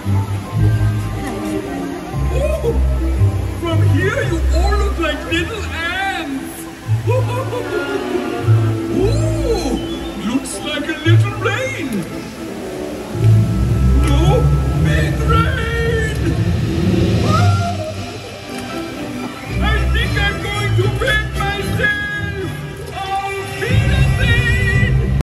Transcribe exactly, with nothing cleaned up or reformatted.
From here you all look like little